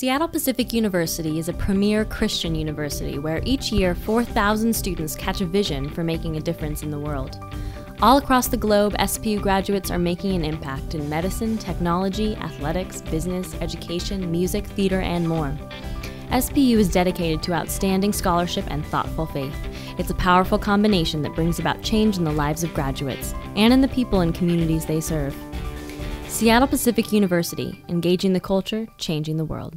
Seattle Pacific University is a premier Christian university where each year 4,000 students catch a vision for making a difference in the world. All across the globe, SPU graduates are making an impact in medicine, technology, athletics, business, education, music, theater, and more. SPU is dedicated to outstanding scholarship and thoughtful faith. It's a powerful combination that brings about change in the lives of graduates and in the people and communities they serve. Seattle Pacific University, engaging the culture, changing the world.